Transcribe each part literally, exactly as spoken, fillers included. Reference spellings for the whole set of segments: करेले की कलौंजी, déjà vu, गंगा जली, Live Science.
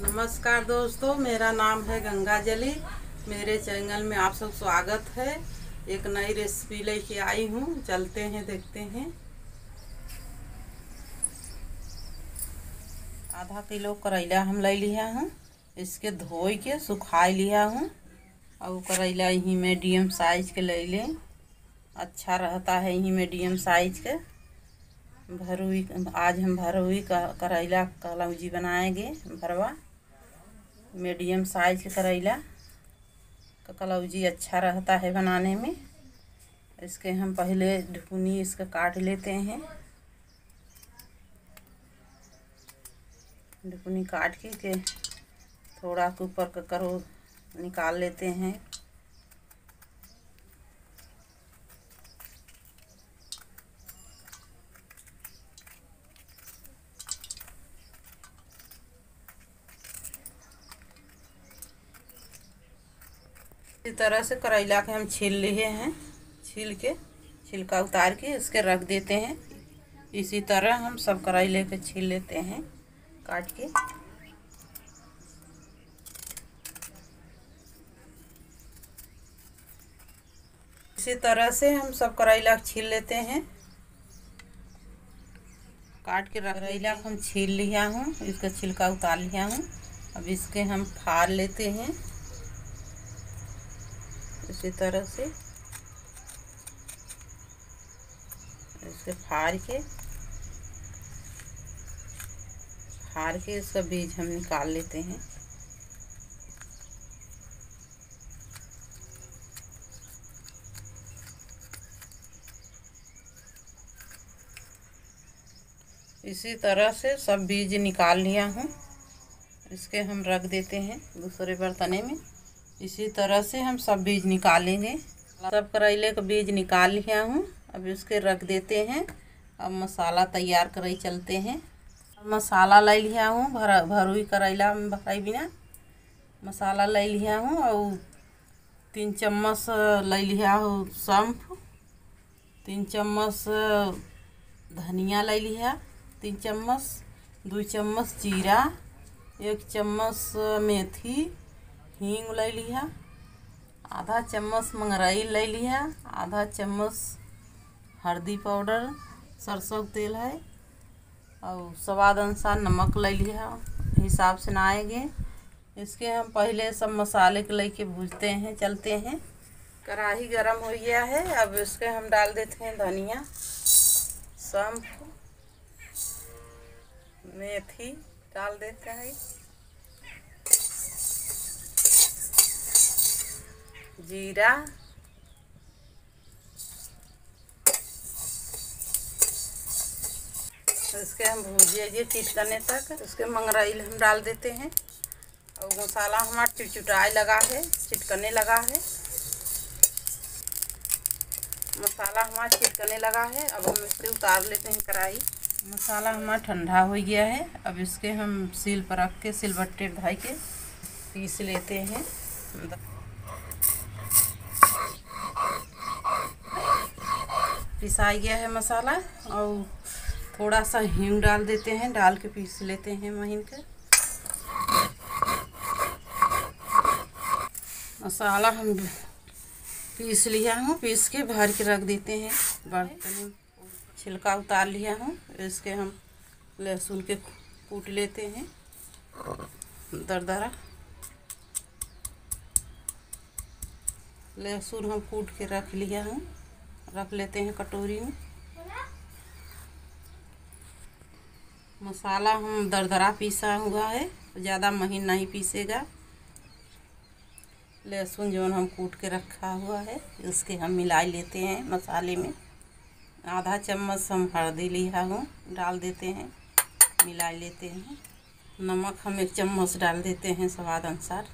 नमस्कार दोस्तों, मेरा नाम है गंगा जली। मेरे चैनल में आप सब स्वागत है। एक नई रेसिपी लेके आई हूँ, चलते हैं देखते हैं। आधा किलो करेला हम ले लिया हूँ, इसके धोई के सुखा लिया हूँ। अब करेला यही मीडियम साइज के ले लें, अच्छा रहता है यही मीडियम साइज के। भरुई आज हम भरुई का करेला कलौजी बनाएंगे, भरवा मीडियम साइज के करेला का कलौजी अच्छा रहता है बनाने में। इसके हम पहले ढुकनी इसका काट लेते हैं, ढुकनी काट के, के थोड़ा ऊपर का करो निकाल लेते हैं। इस तरह से करेला के हम छील लिए हैं, छील के छिलका उतार के इसके रख देते हैं। इसी तरह हम सब करेले के छील लेते हैं काट के। इसी तरह से हम सब करेला छील लेते हैं, काट के रख। करेला को हम छील लिया हूँ, इसका छिलका उतार लिया हूँ। अब इसके हम फाड़ लेते हैं इसी तरह से, इसके फाड़ के फाड़ के इसका बीज हम निकाल लेते हैं। इसी तरह से सब बीज निकाल लिया हूँ, इसके हम रख देते हैं दूसरे बर्तने में। इसी तरह से हम सब बीज निकालेंगे। सब करेले का बीज निकाल लिया हूँ, अब इसके रख देते हैं। अब मसाला तैयार करे चलते हैं। मसाला ले लिया हूँ, भर भरुई करेला में भराई बिना मसाला ले लिया हूँ। और तीन चम्मच ले लिया हूँ सौंफ, तीन चम्मच धनिया ले लिया, तीन चम्मच दो चम्मच जीरा, एक चम्मच मेथी, हींग ले लिया, आधा चम्मच मंगरई ले लिया, आधा चम्मच हल्दी पाउडर, सरसों तेल है, और स्वाद अनुसार नमक ले लिया, हिसाब से नाएंगे। इसके हम पहले सब मसाले को लेके भूनते हैं चलते हैं। कढ़ाई गरम हो गया है, अब इसके हम डाल देते हैं धनिया, सौंफ, मेथी डाल देते हैं, जीरा, इसके हम भूजिए चिटकने तक। इसके मंगरैल हम डाल देते हैं। और मसाला हमारा चिटचुटाई लगा है, चिटकने लगा है, मसाला हमारा चिटकने लगा है। अब हम इसके उतार लेते हैं कढ़ाई। मसाला हमारा ठंडा हो गया है, अब इसके हम सील पर रख के सिलबट्टे ढाई के पीस लेते हैं। पिसा गया है मसाला, और थोड़ा सा हींग डाल देते हैं, डाल के पीस लेते हैं महीन के। मसाला हम पीस लिया हूँ, पीस के भर के रख देते हैं बर्तन में। छिलका उतार लिया हूँ, इसके हम लहसुन के कूट लेते हैं दरदरा। लहसुन हम कूट के रख लिया हूँ, रख लेते हैं कटोरी में। मसाला हम दरदरा पीसा हुआ है, ज़्यादा महीन नहीं पीसेगा। लहसुन जो हम कूट के रखा हुआ है, इसके हम मिला लेते हैं मसाले में। आधा चम्मच हम हल्दी लिया हूँ, डाल देते हैं, मिला लेते हैं। नमक हम एक चम्मच डाल देते हैं स्वाद अनुसार।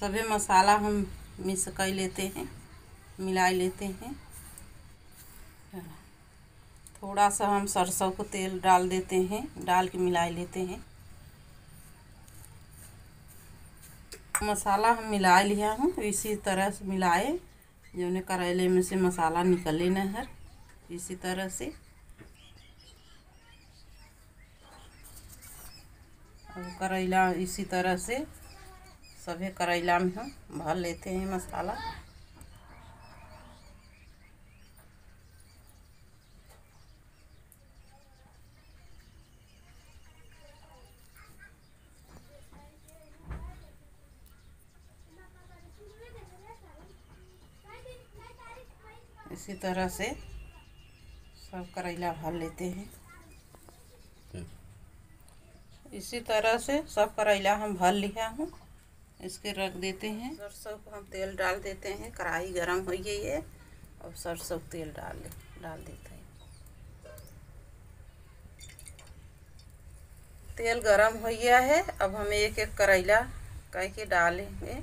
सभी मसाला हम मिक्स कर लेते हैं, मिला लेते हैं। थोड़ा सा हम सरसों को तेल डाल देते हैं, डाल के मिला लेते हैं। मसाला हम मिला लिया हूँ, इसी तरह से मिलाए जो करेले में से मसाला निकले न हर, इसी तरह से। करेला इसी तरह से सभी करेला में हम भर लेते हैं मसाला। इसी तरह से सब करेला भर लेते हैं। इसी तरह से सब करेला हम भर लिया हूँ, इसके रख देते हैं। सरसों को हम तेल डाल देते हैं, कढ़ाई गरम हो गई है और सरसों तेल डाल डाल देते हैं। तेल गरम हो गया है, अब हम एक एक करेला काट के डालेंगे।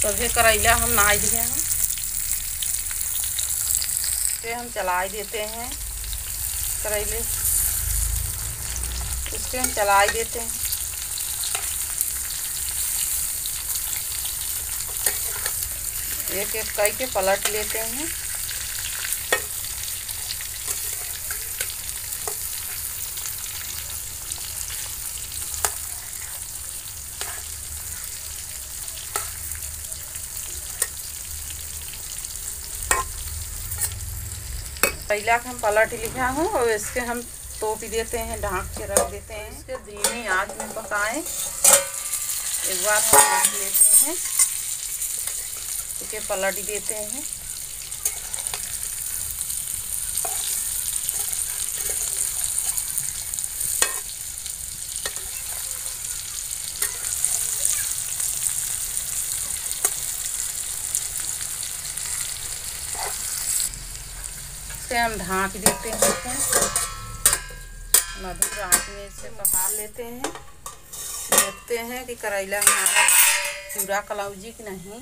सभी करेला हम नाई दिए हैं, इसे हम चला देते हैं। करेले इससे हम चला देते हैं। एक एक करके पलट लेते हैं। करेला हम पलट लिया हूँ और इसके हम तोप देते हैं, ढाँक के रख देते हैं। इसके धीमी आंच में पकाएं। एक बार हम ढाँक लेते हैं, इसके पलट देते हैं। से हम ढाँक देते हैं, इसे मधुर आंच में इसे पका लेते हैं। देखते हैं कि करेला हमारा पूरा कलौजी कि नहीं।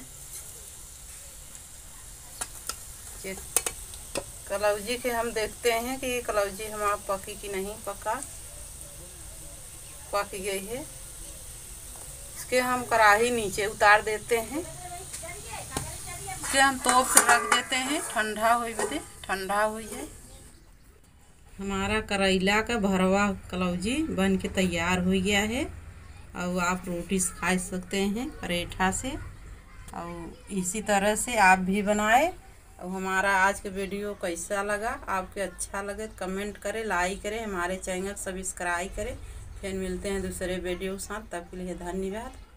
कलौजी के हम देखते हैं कि कलौजी हमारा पकी कि नहीं। पका पक गई है। इसके हम कढ़ाई नीचे उतार देते हैं। इसे हम तोप रख देते हैं, ठंडा हो जाए। ठंडा हो जाए। हमारा करेला का भरवा कलौजी बन के तैयार हो गया है। और आप रोटी से खा सकते हैं, पराठा से। और इसी तरह से आप भी बनाए। और हमारा आज का वीडियो कैसा लगा, आपके अच्छा लगे तो कमेंट करें, लाइक करें, हमारे चैनल सब्सक्राइब करें। फिर मिलते हैं दूसरे वीडियो के साथ, तब के लिए धन्यवाद।